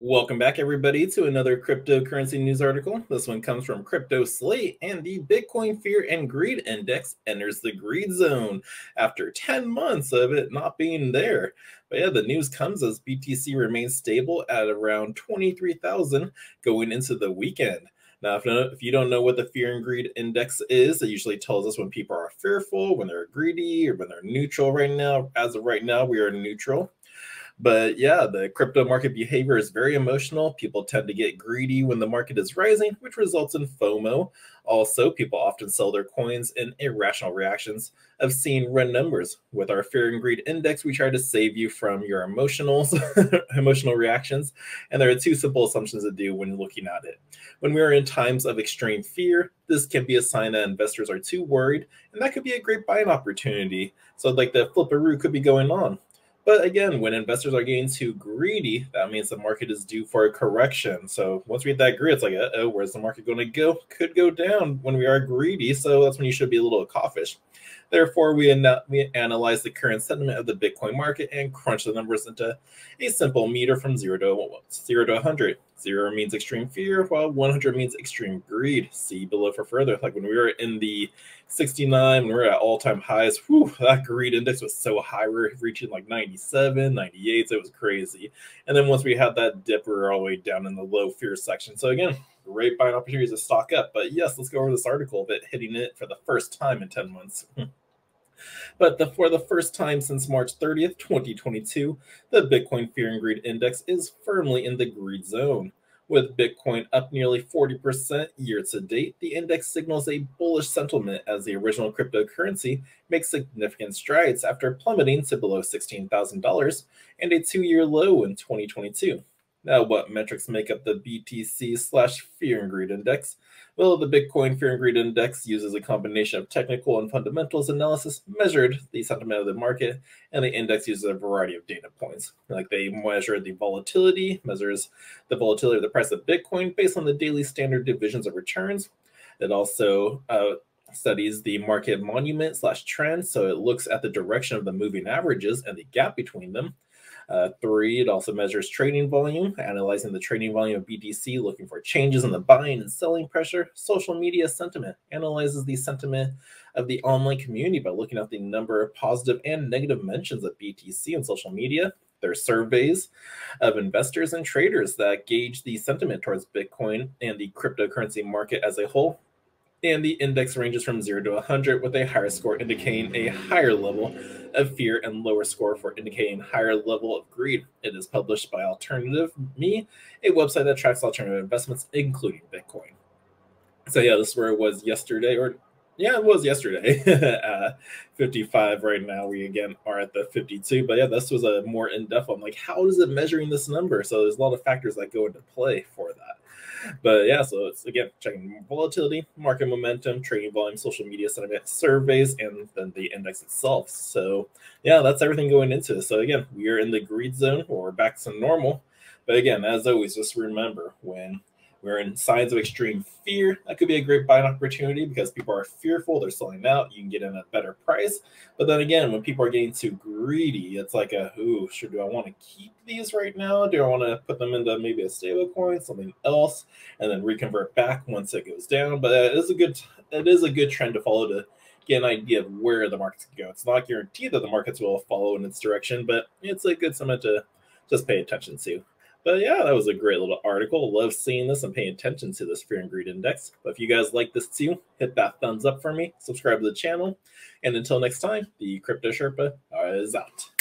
Welcome back, everybody, to another cryptocurrency news article. This one comes from CryptoSlate, and the Bitcoin Fear and Greed Index enters the greed zone after 10 months of it not being there. But yeah, the news comes as BTC remains stable at around 23,000 going into the weekend. Now, if you don't know what the Fear and Greed Index is, it usually tells us when people are fearful, when they're greedy, or when they're neutral right now. As of right now, we are neutral. But yeah, the crypto market behavior is very emotional. People tend to get greedy when the market is rising, which results in FOMO. Also, people often sell their coins in irrational reactions of seeing red numbers. With our Fear and Greed Index, we try to save you from your emotional reactions. And there are two simple assumptions to do when looking at it. When we are in times of extreme fear, this can be a sign that investors are too worried, and that could be a great buying opportunity. So like the flipperoo could be going on. But again, when investors are getting too greedy, that means the market is due for a correction. So once we hit that grid, it's like, uh-oh, where's the market going to go? Could go down when we are greedy. So that's when you should be a little hawkish. Therefore, we analyze the current sentiment of the Bitcoin market and crunch the numbers into a simple meter from 0 to 100. 0 means extreme fear, while 100 means extreme greed. See below for further. Like when we were in the 69, when we were at all-time highs, whew, that greed index was so high. We were reaching like 97, 98. So it was crazy. And then once we had that dip, we were all the way down in the low fear section. So again, great buying opportunities to stock up. But yes, let's go over this article of it hitting it for the first time in 10 months. But for the first time since March 30th, 2022, the Bitcoin Fear and Greed Index is firmly in the greed zone. With Bitcoin up nearly 40% year-to-date, the index signals a bullish sentiment as the original cryptocurrency makes significant strides after plummeting to below $16,000 and a two-year low in 2022. Now, what metrics make up the BTC/Fear and Greed Index? Well, the Bitcoin Fear and Greed Index uses a combination of technical and fundamentals analysis, measured the sentiment of the market, and the index uses a variety of data points. Like they measure the volatility, measures the volatility of the price of Bitcoin based on the daily standard deviations of returns. It also studies the market monument/trend, so it looks at the direction of the moving averages and the gap between them. 3, it also measures trading volume, analyzing the trading volume of BTC, looking for changes in the buying and selling pressure. Social media sentiment, analyzes the sentiment of the online community by looking at the number of positive and negative mentions of BTC on social media. There are surveys of investors and traders that gauge the sentiment towards Bitcoin and the cryptocurrency market as a whole. And the index ranges from 0 to 100, with a higher score indicating a higher level of fear and lower score for indicating higher level of greed. It is published by Alternative Me, a website that tracks alternative investments, including Bitcoin. So yeah, this is where it was yesterday, or yeah, it was yesterday, 55 right now. We again are at the 52, but yeah, this was a more in-depth one. Like, how is it measuring this number? So there's a lot of factors that go into play for that. But yeah, so it's again, checking volatility, market momentum, trading volume, social media sentiment, surveys, and then the index itself. So yeah, that's everything going into it. So again, we are in the greed zone, or we're back to normal. But again, as always, just remember, when we're in signs of extreme fear, that could be a great buying opportunity because people are fearful, they're selling out, you can get in a better price. But then again, when people are getting too greedy, it's like, ooh, sure, do I want to keep these right now? Do I want to put them into maybe a stable coin, something else, and then reconvert back once it goes down? But it is a good trend to follow to get an idea of where the markets can go. It's not guaranteed that the markets will follow in its direction, but it's a good summit to just pay attention to. But yeah, that was a great little article. Love seeing this and paying attention to this Fear and Greed Index. But if you guys like this too, hit that thumbs up for me, subscribe to the channel. And until next time, the Crypto Sherpa is out.